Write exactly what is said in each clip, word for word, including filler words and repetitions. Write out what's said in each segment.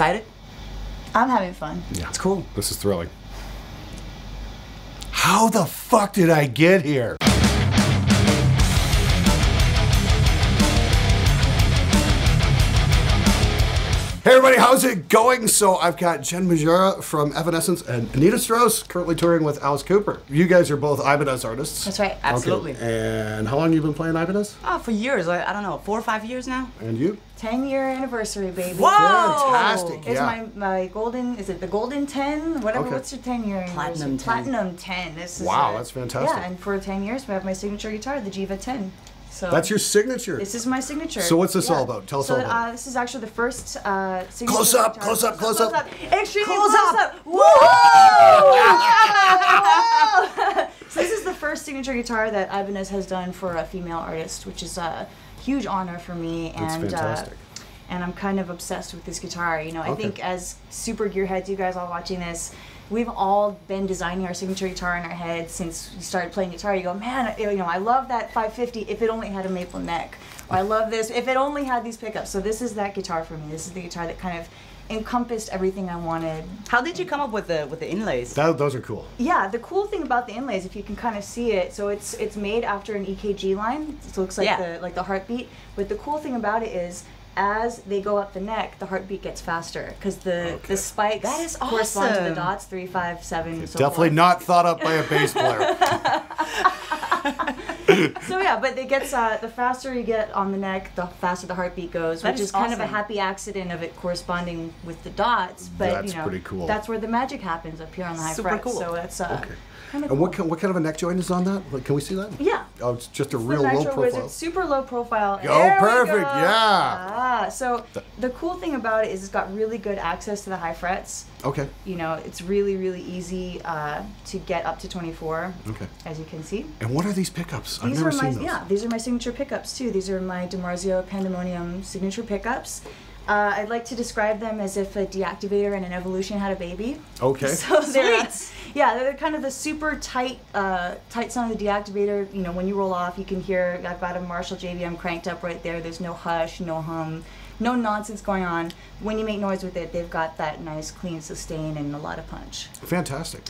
excited? I'm having fun. Yeah, it's cool. This is thrilling. How the fuck did I get here? Hey everybody, how's it going? So I've got Jen Majura from Evanescence and Anita Strauss, currently touring with Alice Cooper. You guys are both Ibanez artists. That's right, absolutely. Okay. And how long have you been playing Ibanez? Oh, for years. Like, I don't know, four or five years now. And you? ten year anniversary, baby. Whoa! Fantastic, yeah. It's my, my golden, is it the golden ten? Whatever, okay. What's your ten year anniversary? Platinum ten. Platinum ten. This is wow, a, that's fantastic. Yeah, and for ten years we have my signature guitar, the Jiva ten. So that's your signature. This is my signature. So what's this yeah. all about? Tell us so, all about uh, this is actually the first uh, signature. Close up, guitar. Close up, close, close up. up. Extremely close, close up. up. Woo! So this is the first signature guitar that Ibanez has done for a female artist, which is a huge honor for me. That's and fantastic. Uh, and I'm kind of obsessed with this guitar. You know, I okay. think as super gearheads, you guys all watching this, we've all been designing our signature guitar in our head since we started playing guitar. You go, man, you know, I love that five fifty if it only had a maple neck. Or I love this if it only had these pickups. So this is that guitar for me. This is the guitar that kind of encompassed everything I wanted. How did you come up with the with the inlays? That, those are cool. Yeah, the cool thing about the inlays, if you can kind of see it, so it's it's made after an E K G line. It looks like yeah. the like the heartbeat. But the cool thing about it is, as they go up the neck, the heartbeat gets faster because the okay. the spikes that is awesome. correspond to the dots three, five, seven. Okay, so definitely forth. Not thought up by a bass player. So yeah, but it gets uh, the faster you get on the neck, the faster the heartbeat goes, that which is, is kind awesome. of a happy accident of it corresponding with the dots. But that's you know, pretty cool. That's where the magic happens up here on the high frets. Cool. So that's uh, okay. Kind of and cool. what, what kind of a neck joint is on that? Like, can we see that? Yeah. Oh, it's just a it's real low profile. Wizard, super low profile. Oh, perfect, we go. yeah. Ah, so the, the cool thing about it is it's got really good access to the high frets. Okay. You know, it's really, really easy uh, to get up to twenty-four, okay. as you can see. And what are these pickups? These I've never are seen my, those. Yeah, these are my signature pickups, too. These are my DiMarzio Pandemonium signature pickups. Uh, I'd like to describe them as if a deactivator and an evolution had a baby. Okay. So they're, Sweet. yeah, they're kind of the super tight, uh, tight sound of the deactivator. You know, when you roll off, you can hear, I've got a Marshall J V M cranked up right there. There's no hush, no hum, no nonsense going on. When you make noise with it, they've got that nice, clean sustain and a lot of punch. Fantastic.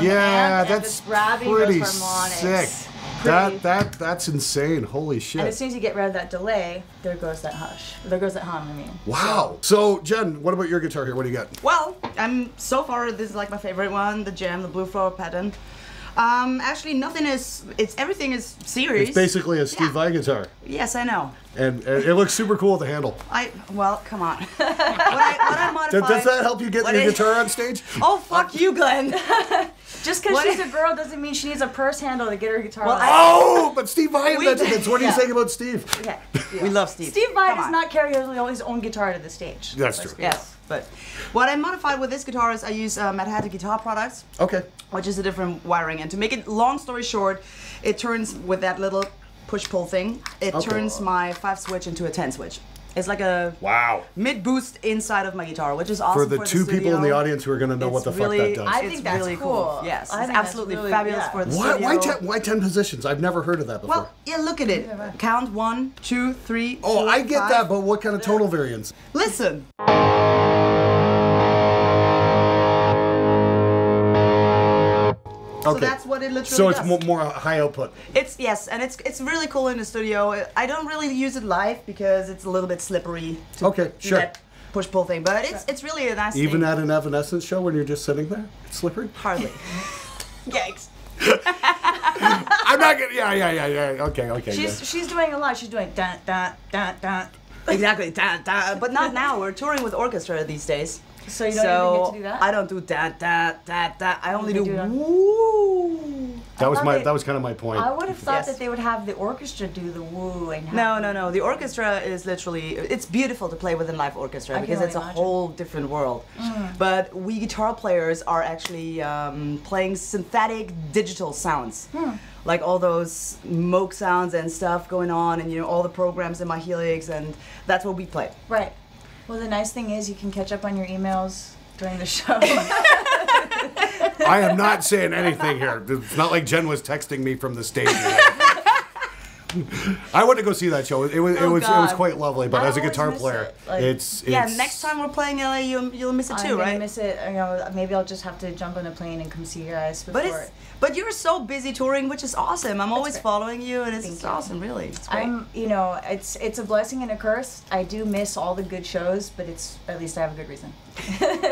Yeah, that's pretty sick. Pretty. That that that's insane. Holy shit! And as soon as you get rid of that delay, there goes that hush. There goes that hum. I mean. Wow. So, so Jen, what about your guitar here? What do you got? Well, I'm so far this is like my favorite one, the Gem, the Blue Flower pattern. Um, actually, nothing is. It's everything is series. It's basically a Steve Vai yeah. guitar. Yes, I know. And, and it looks super cool with the handle. I well, come on. what I, what I modified, does that help you get your I, guitar on stage? Oh fuck uh, you, Glenn. Just because she's a girl doesn't mean she needs a purse handle to get her guitar well, on. Oh, but Steve Vai invented this. What are yeah. you saying about Steve? Yeah, yeah. We love Steve. Steve Vai does not carry his own guitar to the stage. That's true. Yes. But what I modified with this guitar is I use uh, Manhattan guitar products. Okay. Which is a different wiring. And to make it long story short, it turns with that little push-pull thing. It okay. turns my five switch into a ten switch. It's like a wow mid boost inside of my guitar, which is awesome for the for two the people in the audience who are gonna know it's what the really, fuck that does. I think it's that's really cool. cool. Yes, I it's absolutely really, fabulous yeah. for the why, studio. Why ten, why ten positions? I've never heard of that before. Well, yeah, look at it. Yeah, right. Count one, two, three. Oh, four, I get five. that, but what kind of total yeah. variance? Listen. Okay. So that's what it literally does. So it's does. more high output. It's yes, and it's it's really cool in the studio. I don't really use it live because it's a little bit slippery to okay, do sure. that push pull thing. But it's it's really a nice. Even thing. At an Evanescence show when you're just sitting there, it's slippery. Hardly. Yikes. I'm not gonna. Yeah, yeah, yeah, yeah. Okay, okay. She's yeah. she's doing a lot. She's doing dun dun dun dun. Exactly dun dun. But not now. We're touring with orchestra these days. So you don't so even get to do that? I don't do that, that, that, that. I only do, do woo. That I was my. They, that was kind of my point. I would have thought yes. that they would have the orchestra do the woo and. No, no, no. The orchestra is literally. It's beautiful to play with a live orchestra I because it's imagine. a whole different world. Mm. But we guitar players are actually um, playing synthetic digital sounds. Mm. like all those moog sounds and stuff going on, and you know, all the programs in my Helix, and that's what we play. Right. Well, the nice thing is you can catch up on your emails during the show. I am not saying anything here. It's not like Jen was texting me from the stage. I went to go see that show. It was oh it was God. it was quite lovely. But I as a guitar player, it. like, it's, it's yeah. Next time we're playing L A, you'll you'll miss it too, I'm right? I miss it. You know, maybe I'll just have to jump on a plane and come see you guys. Before. But it's, but you're so busy touring, which is awesome. I'm That's always great. following you, and it's Thank awesome, you. really. It's great. I'm, you know, it's it's a blessing and a curse. I do miss all the good shows, but it's at least I have a good reason.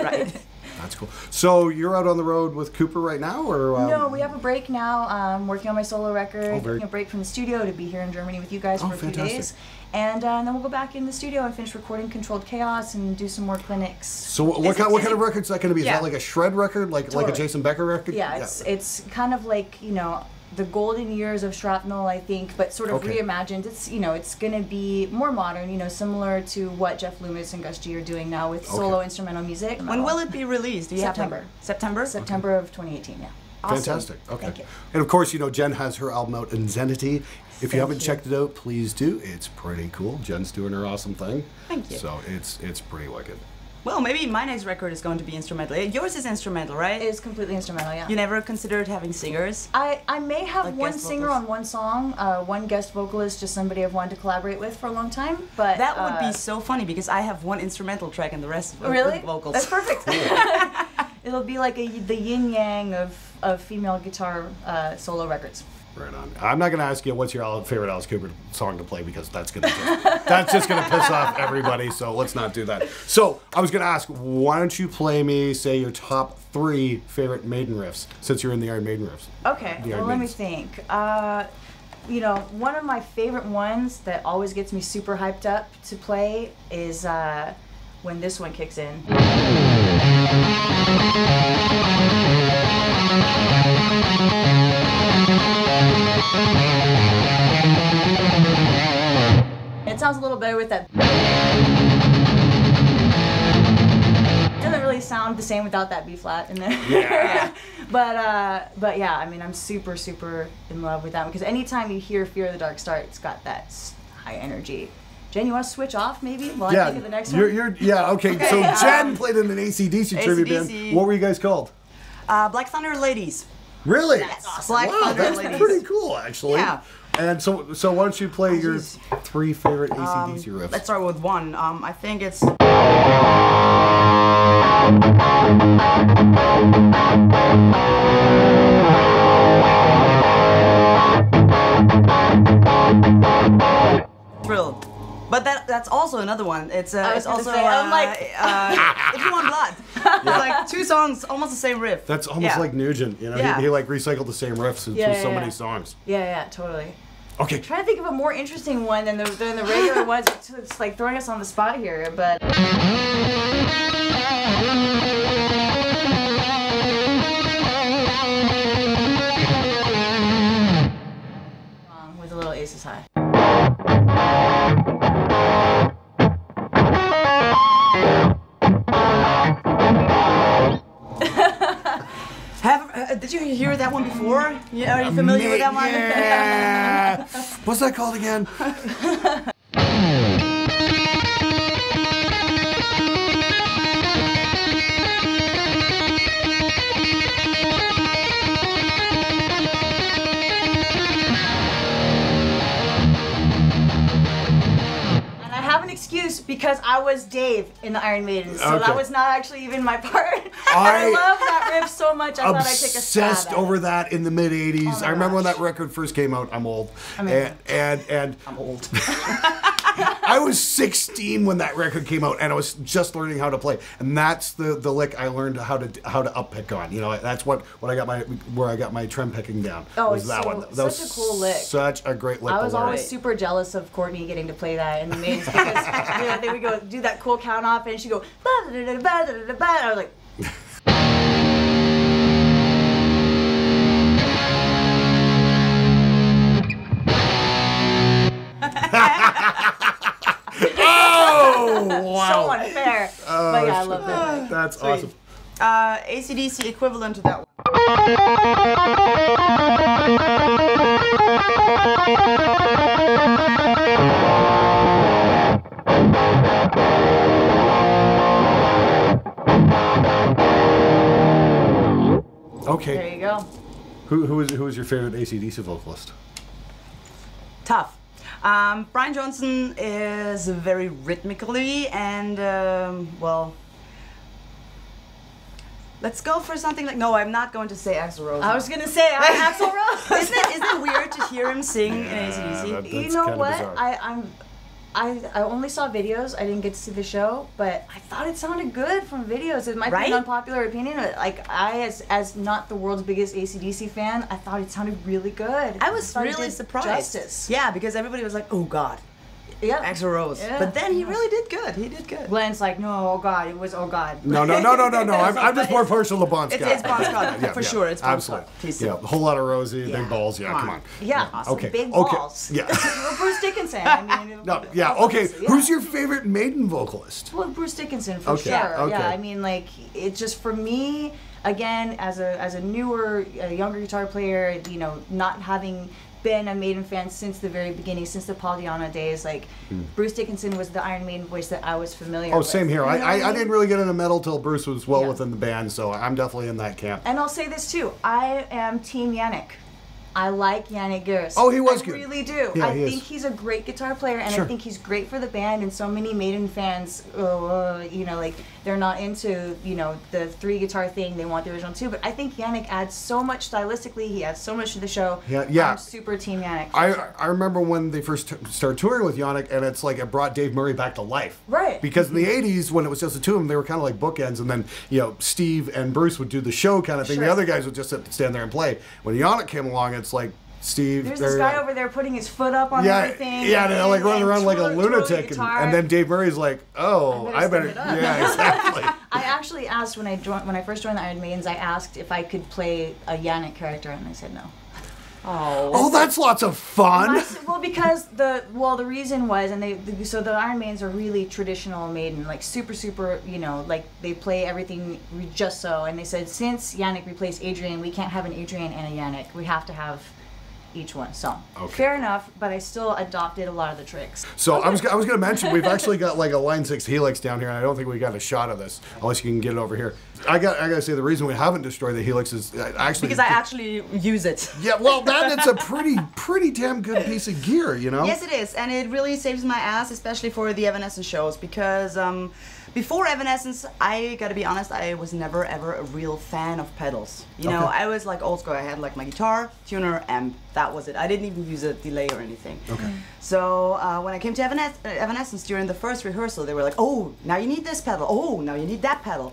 Right. That's cool. So you're out on the road with Cooper right now, or um... no? We have a break now. I'm working on my solo record. Oh, very... Taking a break from the studio to be here in Germany with you guys oh, for a fantastic. few days, and, uh, and then we'll go back in the studio and finish recording Controlled Chaos and do some more clinics. So what, what kind what kind of record's that going to be? Yeah. Is that like a shred record, like totally. like a Jason Becker record? Yeah, it's yeah. it's kind of like you know. the golden years of Shrapnel, I think, but sort of okay. reimagined. It's, you know, it's going to be more modern, you know, similar to what Jeff Loomis and Gus G are doing now with okay. solo instrumental music. When will it be released? Do you September. September? September okay. of twenty eighteen, yeah. Awesome. Fantastic. Okay. Thank you. And of course, you know, Jen has her album out, Insanity. If Thank you haven't you. checked it out, please do. It's pretty cool. Jen's doing her awesome thing. Thank you. So it's, it's pretty wicked. Well, maybe my next record is going to be instrumental. Yours is instrumental, right? It is completely instrumental, yeah. You never considered having singers? I, I may have like one singer vocals. on one song, uh, one guest vocalist, just somebody I've wanted to collaborate with for a long time. But that uh, would be so funny because I have one instrumental track and the rest of really? the vocals. That's perfect. It'll be like a, the yin-yang of, of female guitar uh, solo records. Right on. I'm not going to ask you what's your favorite Alice Cooper song to play because that's going to that's just going to piss off everybody. So let's not do that. So I was going to ask, why don't you play me say your top three favorite Maiden riffs since you're in the Iron Maiden riffs? Okay. Well, let me think. Uh, you know, one of my favorite ones that always gets me super hyped up to play is uh, when this one kicks in. It sounds a little better with that. It doesn't really sound the same without that B flat in there. Yeah. but uh, but yeah, I mean, I'm super super in love with that one because anytime you hear "Fear of the Dark Star," it's got that high energy. Jen, you want to switch off maybe while yeah, I think of the next you're, one? You're, yeah. Okay. okay. So Jen played in an A C D C tribute band. What were you guys called? Uh, Black Thunder Ladies. Really? That's awesome. Black wow, Thunder that's Ladies. pretty cool, actually. Yeah. And so, so why don't you play your three favorite A C D C um, riffs? Let's start with one. Um, I think it's. Thrill. But that that's also another one. It's uh, it's also say, uh, I'm like uh, If You Want Blood. It's yeah. like two songs, almost the same riff. That's almost yeah. like Nugent, you know. Yeah. He, he like recycled the same riffs into yeah, yeah, so yeah. many songs. Yeah, yeah, totally. Okay. I'm trying to think of a more interesting one than the than the regular ones. It's like throwing us on the spot here, but. Um, with a little aces high. Did you hear that one before? Yeah, are you familiar Ma with that one? Yeah. What's that called again? And I have an excuse because I was Dave in the Iron Maidens, so okay. that was not actually even my part. I, I love that riff so much. I thought I'd take a stab at it. Obsessed over that in the mid eighties. Oh I remember gosh. when that record first came out. I'm old. I'm and, and and I'm old. I was sixteen when that record came out, and I was just learning how to play. And that's the the lick I learned how to how to up pick on. You know, that's what what I got my where I got my trem picking down. Oh, was that so, one? That such was a cool lick. Such a great lick. I was always super jealous of Courtney getting to play that in the Maidens because you know, they would go do that cool count off, and she would go ba da da da ba da da ba. I was like. oh wow! So unfair. Oh, but yeah, I love that. That's Sweet. awesome. Uh, A C D C equivalent to that one. Okay. There you go. Who who is who is your favorite A C D C vocalist? Tough. Um, Brian Johnson is very rhythmically and um, well. Let's go for something like, no, I'm not going to say Axl Rose. I was going to say Axl Rose. Isn't it, isn't it weird to hear him sing yeah, in A C D C? That, you know what? I, I'm, I I only saw videos. I didn't get to see the show, but I thought it sounded good from videos. It might right? be an unpopular opinion, but like I, as as not the world's biggest A C D C fan, I thought it sounded really good. I was I really surprised. Justice. Yeah, because everybody was like, oh God. Yeah, Axl Rose. Yeah. But then he really did good. He did good. Glenn's like, no, oh God, it was oh God. No, no, no, no, no, no. I'm, I'm just more partial to Bon Scott. It's, it's Bon Scott yeah, for yeah, sure. It's Bon Scott. Absolutely. Yeah, a whole lot of Rosie, yeah. big balls. Yeah, come on. Yeah, yeah. Awesome. Okay. Big balls. Okay. Yeah. Bruce Dickinson. I mean, no, yeah. Okay. Yeah. Who's your favorite Maiden vocalist? Well, Bruce Dickinson for okay. sure. Okay. Yeah. I mean, like it just for me. Again, as a as a newer, a younger guitar player, you know, not having been a Maiden fan since the very beginning, since the Paul Di'Anno days. Like mm. Bruce Dickinson was the Iron Maiden voice that I was familiar. Oh, with. Oh, same here. You know I, I, I, mean? I didn't really get into metal till Bruce was well yeah. within the band, so I'm definitely in that camp. And I'll say this too: I am Team Yannick. I like Yannick Gers. Oh, he was I good. I really do. Yeah, I he think is. he's a great guitar player, and sure. I think he's great for the band. And so many Maiden fans, uh, you know, like they're not into you know the three guitar thing. They want the original two. But I think Yannick adds so much stylistically. He adds so much to the show. Yeah, yeah. I'm super team Yannick. I sure. I remember when they first t started touring with Yannick, and it's like it brought Dave Murray back to life. Right. Because in the eighties, when it was just the two of them, they were kind of like bookends, and then you know Steve and Bruce would do the show kind of thing. Sure. The other guys would just stand there and play. When Yannick came along, it's like Steve. There's this guy like, over there putting his foot up on yeah, everything. Yeah, and, and, and like running around twirl, like a lunatic. And, and then Dave Murray's like, oh, I better. I better yeah, exactly. I actually asked when I joined, when I first joined the Iron Maidens, I asked if I could play a Yannick character, and they said no. Oh, oh, that's lots of fun. I, well, because the well, the reason was, and they the, so the Iron Maidens are really traditional Maiden, like super, super, you know, like they play everything just so. And they said since Yannick replaced Adrian, we can't have an Adrian and a Yannick. We have to have each one. So okay. fair enough, but I still adopted a lot of the tricks. So okay. I was I was going to mention we've actually got like a Line six Helix down here, and I don't think we got a shot of this unless you can get it over here. I got I gotta say the reason we haven't destroyed the Helix is actually because I actually use it. Yeah, well, that it's a pretty pretty damn good piece of gear, you know. Yes, it is, and it really saves my ass, especially for the Evanescence shows, because um, before Evanescence, I gotta be honest, I was never ever a real fan of pedals. You know, okay. I was like old school. I had like my guitar, tuner, amp. That was it. I didn't even use a delay or anything. Okay. So uh, when I came to Evanes Evanescence during the first rehearsal, they were like, "Oh, now you need this pedal. Oh, now you need that pedal."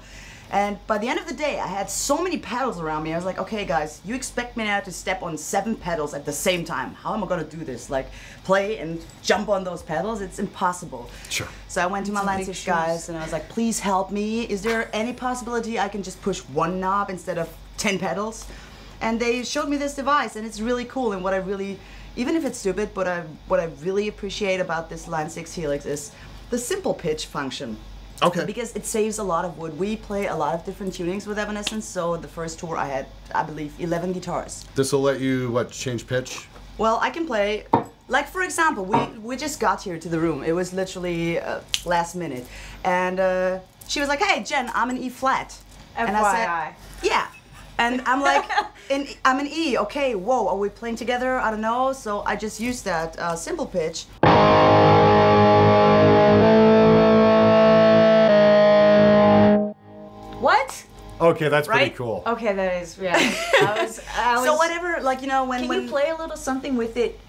And by the end of the day, I had so many pedals around me. I was like, okay, guys, you expect me now to step on seven pedals at the same time. How am I going to do this? Like, play and jump on those pedals? It's impossible. Sure. So I went to my Line six guys, and I was like, please help me. Is there any possibility I can just push one knob instead of ten pedals? And they showed me this device, and it's really cool. And what I really, even if it's stupid, but I, what I really appreciate about this Line six Helix is the simple pitch function. Okay. Because it saves a lot of wood. We play a lot of different tunings with Evanescence, so the first tour I had, I believe, eleven guitars. This will let you, what, change pitch? Well, I can play, like for example, we, we just got here to the room. It was literally uh, last minute. And uh, she was like, hey, Jen, I'm an E flat. F Y I. And I said, yeah. And I'm like, in, I'm an E, okay, whoa, are we playing together? I don't know. So I just used that uh, simple pitch. Okay, that's right? pretty cool. Okay, that is, yeah. I was, I was, so whatever, like, you know, when... Can when you play a little something with it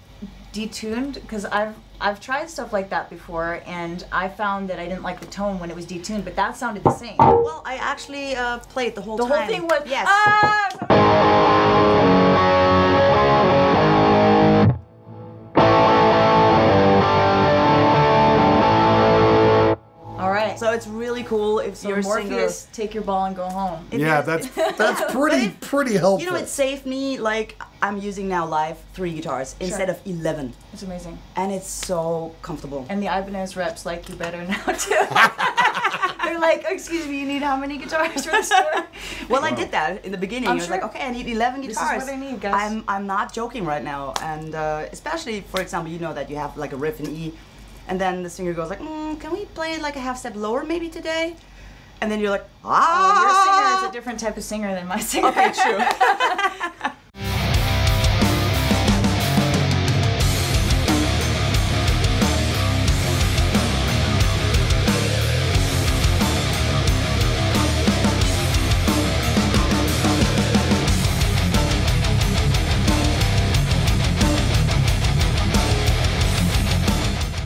detuned? Because I've, I've tried stuff like that before, and I found that I didn't like the tone when it was detuned, but that sounded the same. Well, I actually uh, played the whole the time. The whole thing was... Yes. Ah! So it's really cool if so you're Morpheus, singer. Take your ball and go home. It yeah, is, that's that's pretty it, pretty helpful. You know, it saved me. Like I'm using now live three guitars sure. instead of eleven. It's amazing. And it's so comfortable. And the Ibanez reps like you better now too. They're like, excuse me, you need how many guitars for the store? Well, wow. I did that in the beginning. I'm I was sure. like, okay, I need eleven guitars. This is what I need, guys. I'm, I'm not joking right now. And uh, especially, for example, you know that you have like a riff in E, and then the singer goes like, mm, can we play it like a half step lower maybe today? And then you're like, ah! Oh, your singer is a different type of singer than my singer. Okay, true.